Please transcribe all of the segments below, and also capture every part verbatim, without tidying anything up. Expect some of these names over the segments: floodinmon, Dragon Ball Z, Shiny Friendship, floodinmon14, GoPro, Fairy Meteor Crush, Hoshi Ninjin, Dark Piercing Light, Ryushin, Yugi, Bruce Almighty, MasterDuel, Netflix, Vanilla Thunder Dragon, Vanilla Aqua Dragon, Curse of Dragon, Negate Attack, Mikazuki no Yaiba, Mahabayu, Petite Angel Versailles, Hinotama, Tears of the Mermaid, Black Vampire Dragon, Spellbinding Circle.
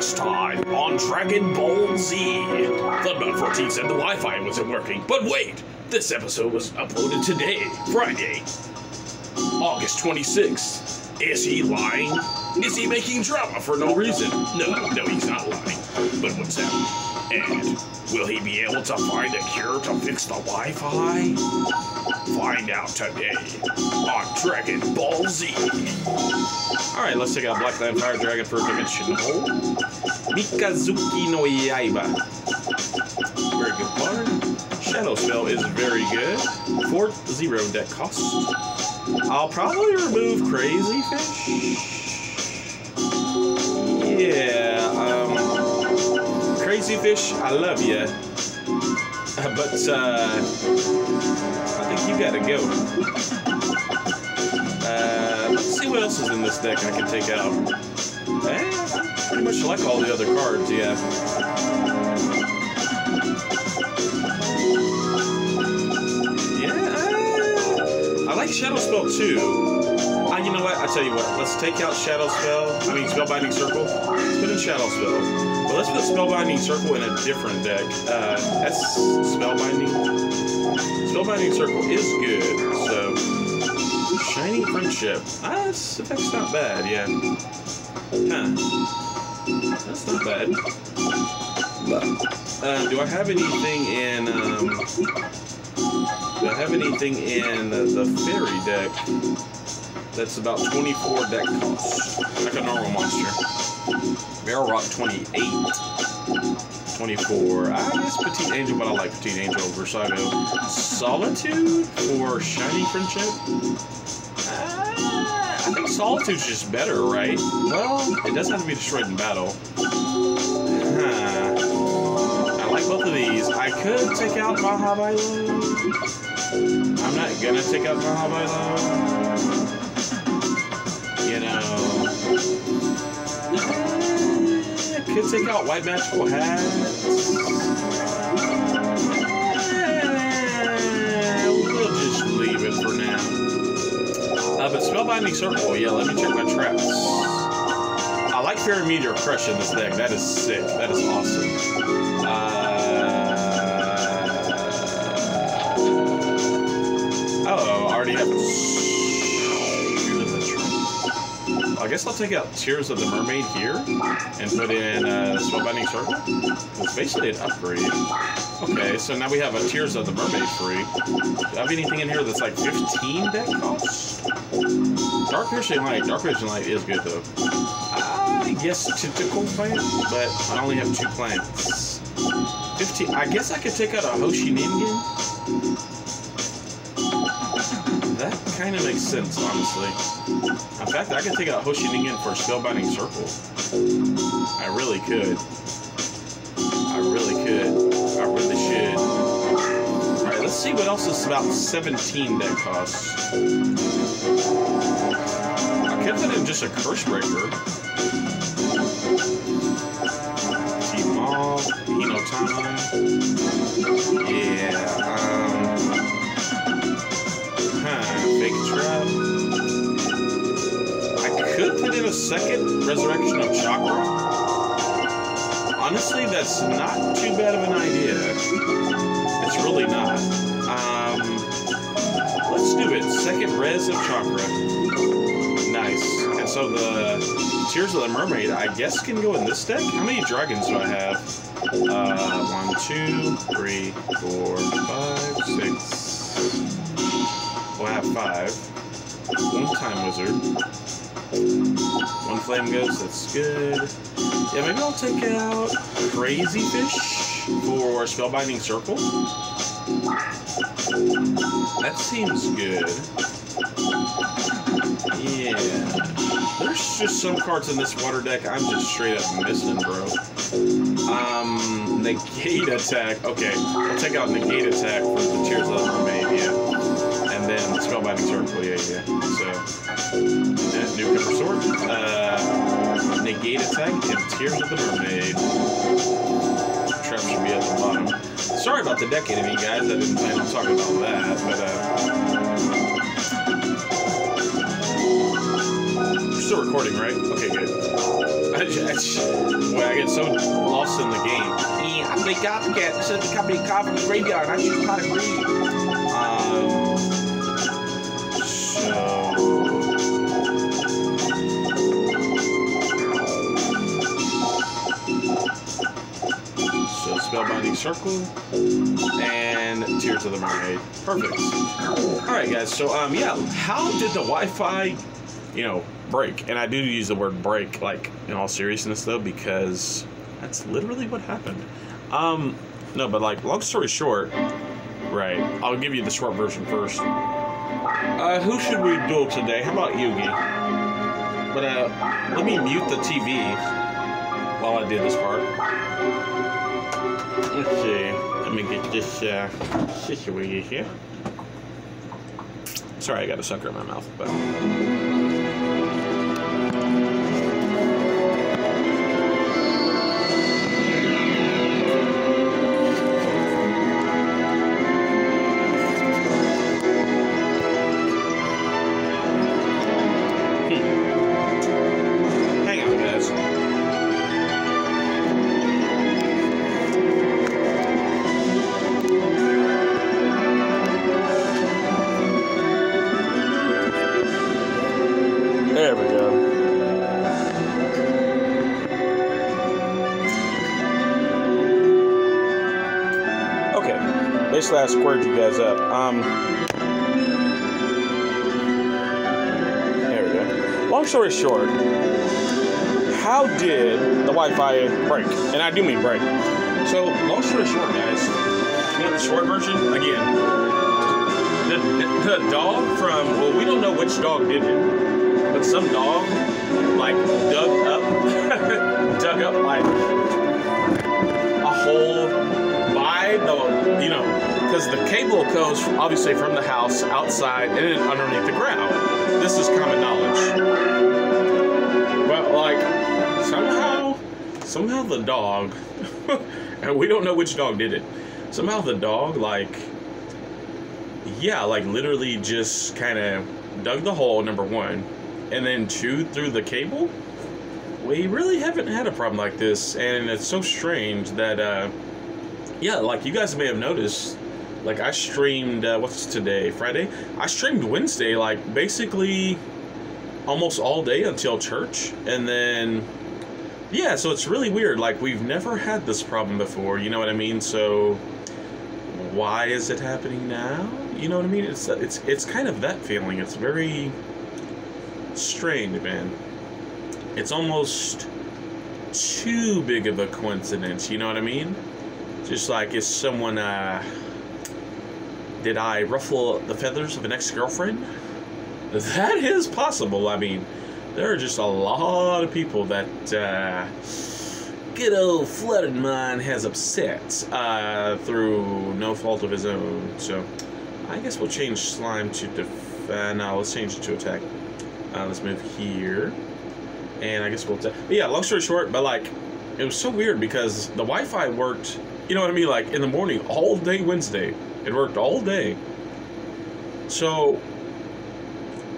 last time on Dragon Ball Z. flood mon fourteen said the Wi-Fi wasn't working, but wait! This episode was uploaded today, Friday, August twenty-sixth. Is he lying? Is he making drama for no reason? No, no, he's not lying. But what's that? And will he be able to find a cure to fix the Wi-Fi? Find out today on Dragon Ball Z. Alright, let's check out Black Vampire Dragon for a dimension hole. Mikazuki no Yaiba. Very good card. Shadow Spell is very good. four zero deck cost. I'll probably remove Crazy Fish. Yeah, um... Crazy Fish, I love ya. But, uh... I think you gotta go. Uh, let's see what else is in this deck I can take out. Eh, I pretty much like all the other cards, yeah. Yeah, I like Shadow Spell too. Uh, you know what, I tell you what, let's take out Shadow Spell, I mean Spellbinding Circle. Let's put in Shadow Spell. But let's put Spellbinding Circle in a different deck. Uh, that's Spellbinding. Spellbinding Circle is good, so... Shiny Friendship. Ah, that's, that's not bad, yeah. Huh. That's not bad. Uh, do I have anything in, um... Do I have anything in uh, the Fairy deck that's about twenty-four deck cost? Like a normal monster. Barrel Rock twenty-eight. twenty-four. I guess Petite Angel, but I like Petite Angel Versailles. Solitude or Shiny Friendship? Uh, I think Solitude's just better, right? Well, it doesn't have to be destroyed in battle. Huh. I like both of these. I could take out Mahabayu. I'm not gonna take out Mahabayu. You know. Could take out White Magical Hat. We'll just leave it for now. Uh, but Spellbinding Circle, yeah, let me check my traps. I like Fairy Meteor Crush in this deck. That is sick. That is awesome. Uh, oh, I already have I guess I'll take out Tears of the Mermaid here and put in uh, Spellbinding Circle. It's basically an upgrade. Okay, so now we have a Tears of the Mermaid free. Do I have anything in here that's like fifteen deck cost? Dark Piercing Light. Dark Piercing Light is good though. I guess Tentacle Plant, but I only have two plants. fifteen. I guess I could take out a Hoshi Ninjin. That kind of makes sense, honestly. In fact, I could take out Hoshi Ninjin for Spellbinding Circle. I really could. I really could. I really should. Alright, let's see what else is about seventeen that costs. I could put in just a Curse Breaker. Team Mob, Hinotama. Yeah, um... Fake Trap. I could put in a second Resurrection of Chakra. Honestly, that's not too bad of an idea. It's really not. Um, let's do it. Second Res of Chakra. Nice. And so the Tears of the Mermaid, I guess, can go in this deck. How many dragons do I have? Uh, one, two, three, four, five, six. Well, I have five. One Time Wizard. One Flame Ghost, that's good. Yeah, maybe I'll take out Crazy Fish for Spellbinding Circle. That seems good. Yeah. There's just some cards in this water deck I'm just straight up missing, bro. Um, Negate Attack. Okay, I'll take out Negate Attack for the Tears of the Mermaid, yeah. Then Spellbinding Circle, yeah, yeah. So, and new cover sword, uh, Negate Attack, and Tears of the Mermaid. Trap should be at the bottom. Sorry about the deck enemy, guys. I didn't plan on talking about that, but uh, we're still recording, right? Okay, good. Where I get so lost in the game. Yeah, I'm the copycat. This is the company cop from the graveyard. I should kind of read. Um. So. So Spellbinding Circle and Tears of the Mermaid. Perfect. All right, guys. So um, yeah. How did the Wi-Fi, you know, break? And I do use the word break, like, in all seriousness, though, because that's literally what happened. Um, no, but, like, long story short, right, I'll give you the short version first. Uh, who should we duel today? How about Yugi? But, uh, let me mute the T V while I do this part. Let's see. Let me get this, uh, situated here. Sorry, I got a sucker in my mouth, but... I squared you guys up. Um, there we go. Long story short, how did the Wi-Fi break? And I do mean break. So, long story short, guys, you know the short version? Again, the, the, the dog from, well, we don't know which dog did it, but some dog, like, dug up, dug up, like, a whole... by the, you know, because the cable goes from, obviously from the house outside and then underneath the ground. This is common knowledge. But like somehow, somehow the dog, and we don't know which dog did it. Somehow the dog, like, yeah, like literally just kind of dug the hole, number one, and then chewed through the cable. We really haven't had a problem like this, and it's so strange that. Uh, Yeah, like you guys may have noticed, like I streamed, uh, what's today, Friday? I streamed Wednesday, like basically almost all day until church. And then, yeah, so it's really weird. Like we've never had this problem before, you know what I mean? So why is it happening now? You know what I mean? It's, it's, it's kind of that feeling. It's very strange, man. It's almost too big of a coincidence, you know what I mean? Just like, is someone, uh, did I ruffle the feathers of an ex-girlfriend? That is possible. I mean, there are just a lot of people that, uh, good old floodinmon has upset, uh, through no fault of his own. So, I guess we'll change slime to def- uh, no, let's change it to attack. Uh, let's move here. And I guess we'll attack. But yeah, long story short, but like, it was so weird because the Wi-Fi worked... You know what I mean? Like in the morning, all day Wednesday, it worked all day. So,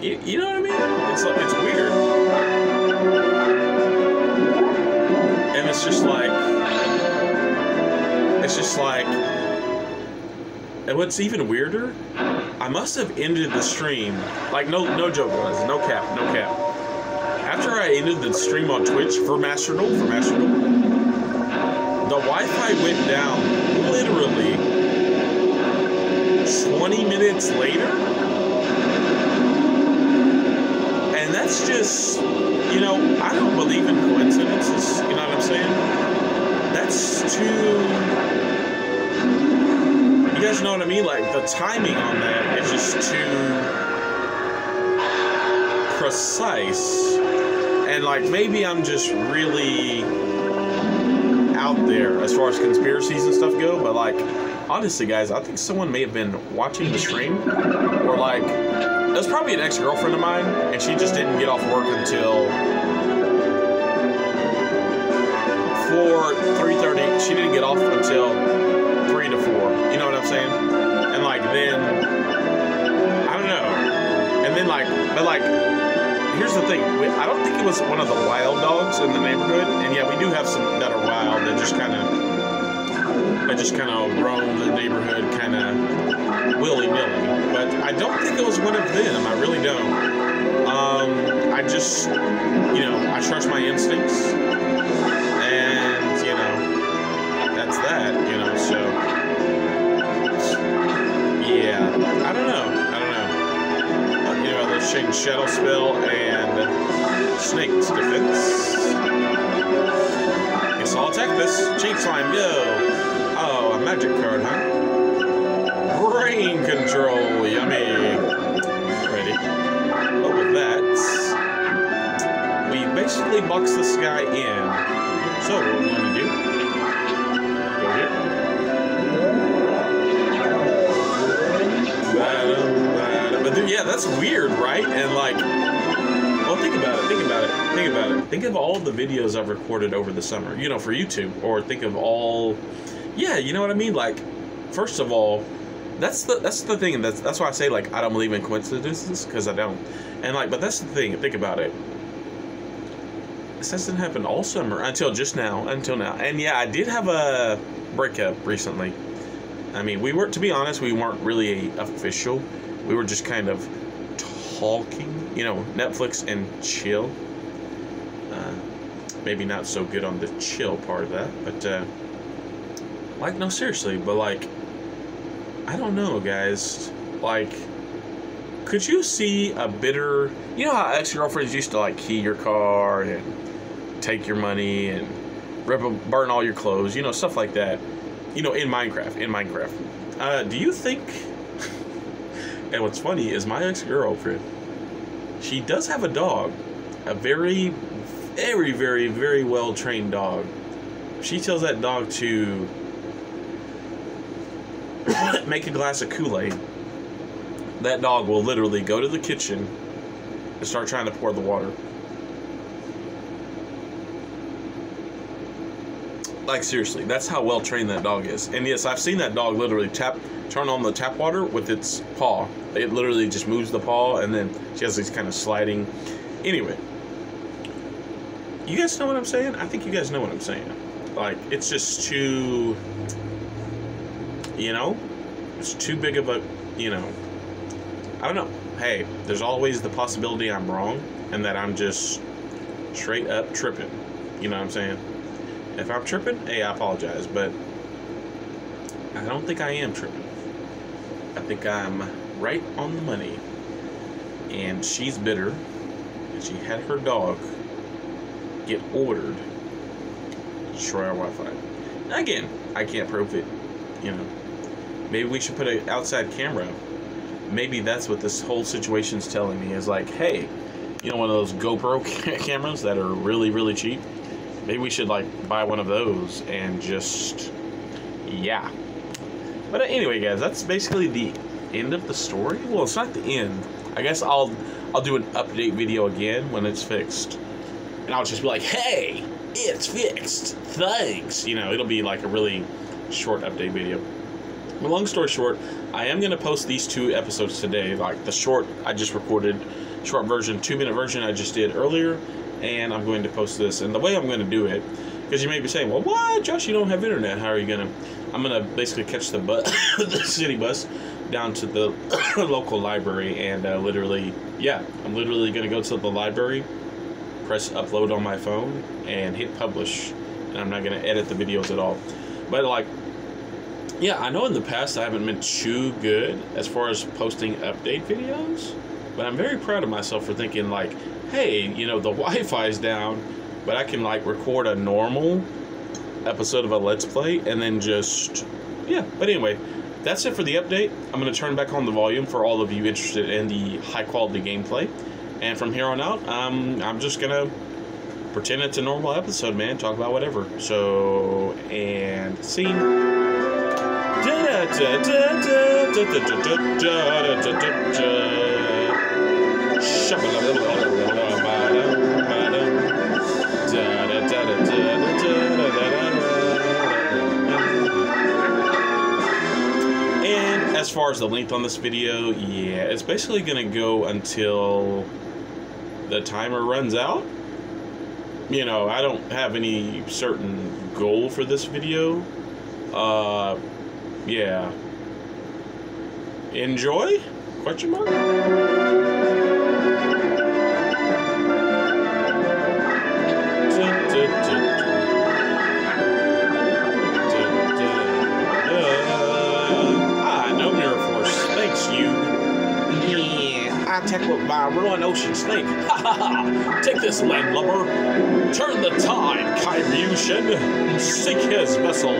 you, you know what I mean? It's like, it's weird, and it's just like, it's just like, and what's even weirder, I must have ended the stream. Like no, no joke, guys, no cap, no cap. After I ended the stream on Twitch for MasterDuel, for MasterDuel. The Wi-Fi went down literally twenty minutes later. And that's just, you know, I don't believe in coincidences, you know what I'm saying? That's too, you guys know what I mean? Like the timing on that is just too precise. And like maybe I'm just really... out there as far as conspiracies and stuff go, but like honestly guys, I think someone may have been watching the stream, or like it was probably an ex-girlfriend of mine and she just didn't get off work until four, three thirty. She didn't get off until three to four, you know what I'm saying? And like then I don't know, and then like, but like here's the thing. We, I don't think it was one of the wild dogs in the neighborhood, and yeah, we do have some that are wild that just kind of, that just kind of roam the neighborhood, kind of willy-nilly. But I don't think it was one of them. I really don't. Um, I just, you know, I trust my instincts, and you know, that's that. You know, so yeah, I don't know. I don't know. You know, they're shaking Shadow Spell and Snake's Defense. Guess I'll attack this. Cheap Slime, go! Oh, a magic card, huh? Brain Control, yummy! Ready. But with that, we basically box this guy in. So, what we're gonna do? Go here. Battle. But yeah, that's weird, right? And like, well, think about it, think about it, think about it. Think of all the videos I've recorded over the summer, you know, for YouTube, or think of all, yeah, you know what I mean? Like, first of all, that's the, that's the thing, that's, that's why I say, like, I don't believe in coincidences, because I don't. And like, but that's the thing, think about it. This hasn't happened all summer, until just now, until now. And yeah, I did have a breakup recently. I mean, we weren't, to be honest, we weren't really official. We were just kind of talking, you know, Netflix and chill. Uh, maybe not so good on the chill part of that, but, uh, like, no, seriously, but, like, I don't know, guys. Like, could you see a bitter, you know how ex-girlfriends used to, like, key your car and take your money and rip a, burn all your clothes, you know, stuff like that, you know, in Minecraft, in Minecraft. Uh, do you think... And what's funny is my ex-girlfriend, she does have a dog, a very, very, very, very well-trained dog. She tells that dog to make a glass of Kool-Aid. That dog will literally go to the kitchen and start trying to pour the water. Like, seriously, that's how well-trained that dog is. And yes, I've seen that dog literally tap, turn on the tap water with its paw. It literally just moves the paw, and then she has these kind of sliding. Anyway, you guys know what I'm saying? I think you guys know what I'm saying. Like, it's just too, you know, it's too big of a, you know, I don't know. Hey, there's always the possibility I'm wrong and that I'm just straight up tripping. You know what I'm saying? If I'm tripping, hey, I apologize, but I don't think I am tripping. I think I'm right on the money. And she's bitter, and she had her dog get ordered to destroy our Wi-Fi. Again, I can't prove it, you know. Maybe we should put an outside camera. Maybe that's what this whole situation's telling me, is like, hey, you know, one of those GoPro cameras that are really, really cheap? Maybe we should, like, buy one of those and just, yeah. But anyway, guys, that's basically the end of the story. Well, it's not the end. I guess I'll I'll do an update video again when it's fixed. And I'll just be like, hey, it's fixed. Thanks. You know, it'll be, like, a really short update video. But long story short, I am going to post these two episodes today. Like, the short I just recorded, short version, two-minute version I just did earlier. And I'm going to post this. And the way I'm going to do it, because you may be saying, well, what, Josh, you don't have internet. How are you going to? I'm going to basically catch the bus, the city bus down to the local library. And uh, literally, yeah, I'm literally going to go to the library, press upload on my phone, and hit publish. And I'm not going to edit the videos at all. But, like, yeah, I know in the past I haven't been too good as far as posting update videos. But I'm very proud of myself for thinking, like, hey, you know, the Wi-Fi's down, but I can, like, record a normal episode of a Let's Play and then just, yeah. But anyway, that's it for the update. I'm going to turn back on the volume for all of you interested in the high-quality gameplay. And from here on out, um, I'm just going to pretend it's a normal episode, man. Talk about whatever. So, and scene. And as far as the length on this video, yeah, it's basically gonna go until the timer runs out. You know, I don't have any certain goal for this video. Uh, yeah. Enjoy? Question mark? Tackled by a ruined ocean snake. Ha ha ha! Take this, landlubber. Turn the tide, Ryushin. Sink his vessel.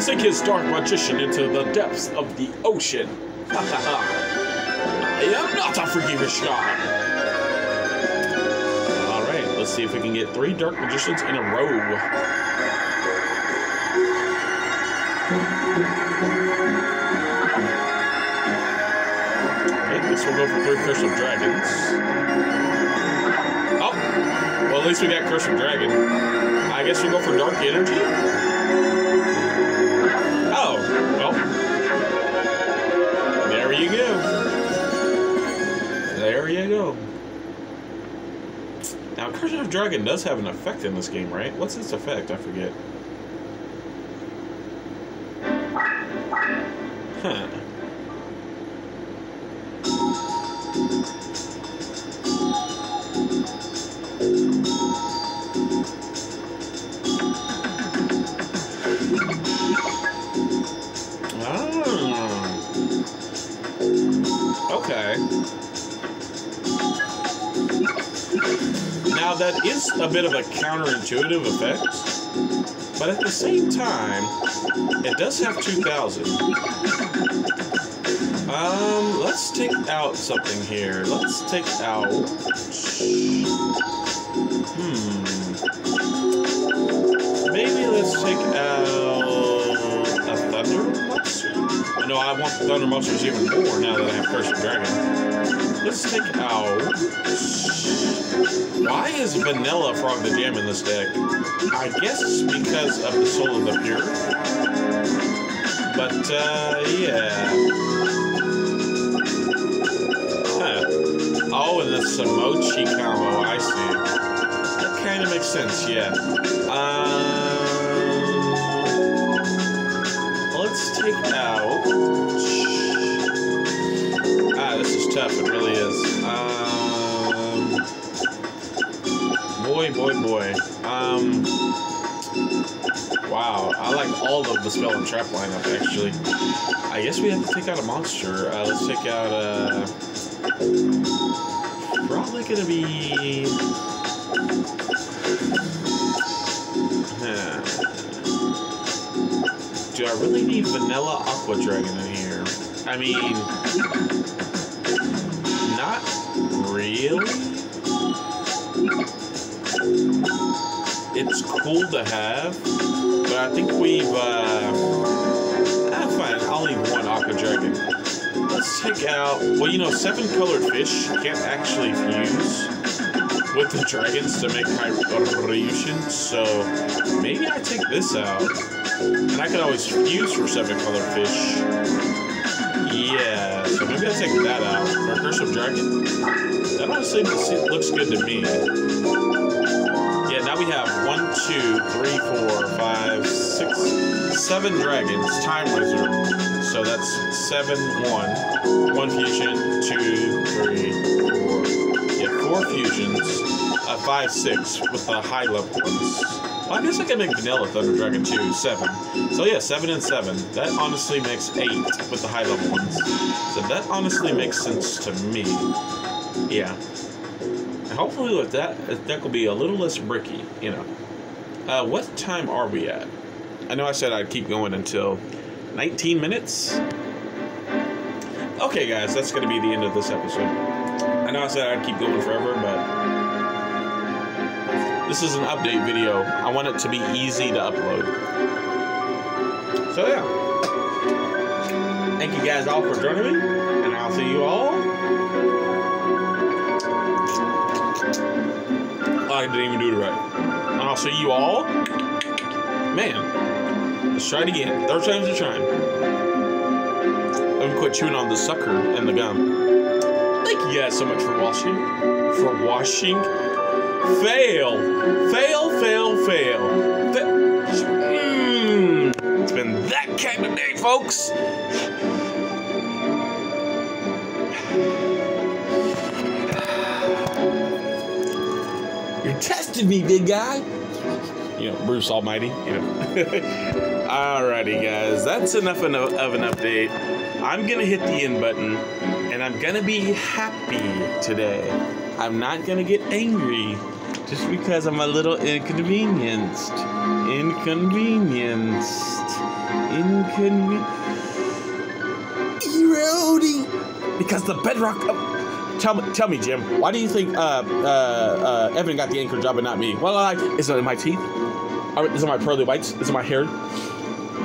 Sink his dark magician into the depths of the ocean. Ha ha ha! I am not a forgiveness god. All right, let's see if we can get three dark magicians in a row. This will go for three Curse of Dragons. Oh! Well, at least we got Curse of Dragon. I guess we'll go for Dark Energy? Oh! Well. There you go. There you go. Now, Curse of Dragon does have an effect in this game, right? What's its effect? I forget. Huh. That is a bit of a counterintuitive effect, but at the same time, it does have two thousand. Um, let's take out something here. Let's take out... Hmm. Maybe let's take out a Thunder Monster? No, I want the Thunder Monsters even more now that I have Curse of Dragon. Let's take out... Why is Vanilla Frog the Jam in this deck? I guess because of the Soul of the Pure. But, uh, yeah. Huh. Oh, and the Samochi combo, I see. That kind of makes sense, yeah. Uh, let's take out... Ah, this is tough, it really is. Uh... Boy, boy, boy. Um, wow, I like all of the Spell and Trap lineup, actually. I guess we have to take out a monster. Uh, let's take out a... Probably gonna be... Huh. Do I really need Vanilla Aqua Dragon in here? I mean... Not really? It's cool to have, but I think we've, uh, ah, fine, I'll leave one Aqua Dragon. Let's take out, well, you know, seven colored fish can't actually fuse with the dragons to make Ryushin, so maybe I take this out, and I can always fuse for seven colored fish. Yeah, so maybe I take that out, or Curse of Dragon. That honestly looks good to me. Yeah, now we have one, two, three, four, five, six, seven dragons, Time Wizard. So that's seven, one. One fusion, two, three, four. Yeah, four fusions, uh, five, six with the high level ones. Well, I guess I can make Vanilla Thunder Dragon too, seven. So yeah, seven and seven. That honestly makes eight with the high level ones. So that honestly makes sense to me. Yeah. Hopefully with that, that will be a little less bricky, you know. Uh, what time are we at? I know I said I'd keep going until nineteen minutes. Okay, guys, that's going to be the end of this episode. I know I said I'd keep going forever, but this is an update video. I want it to be easy to upload. So, yeah. Thank you guys all for joining me, and I'll see you all. I didn't even do it right. And I'll see you all. Man, let's try it again. Third time's the charm. I'm gonna quit chewing on the sucker and the gum. Thank you guys so much for watching. for washing. Fail! Fail, fail, fail. Mmm. It's been that kind of day, folks. You're testing me, big guy. You know, Bruce Almighty, you know. Alrighty, guys, that's enough of an update. I'm gonna hit the end button, and I'm gonna be happy today. I'm not gonna get angry just because I'm a little inconvenienced. Inconvenienced. Inconvenienced. Eroding! Because the bedrock of... Tell me, tell me, Jim. Why do you think uh, uh, uh, Evan got the anchor job and not me? Well, I, is it in my teeth? Are, is it my pearly whites? Is it my hair?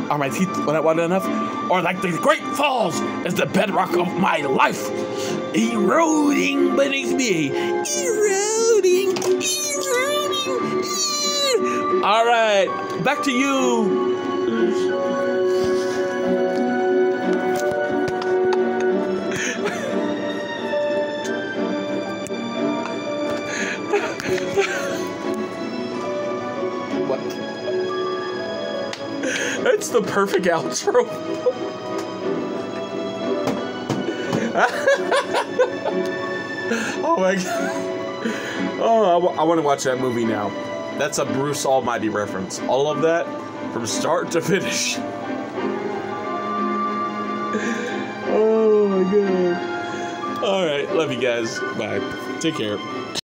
Are my teeth not wide enough? Or like the Great Falls is the bedrock of my life, eroding beneath me, eroding, eroding. eroding. All right, back to you. It's the perfect outro. Oh my god. Oh, I, I want to watch that movie now. That's a Bruce Almighty reference. All of that from start to finish. Oh my god. Alright, love you guys. Bye. Take care.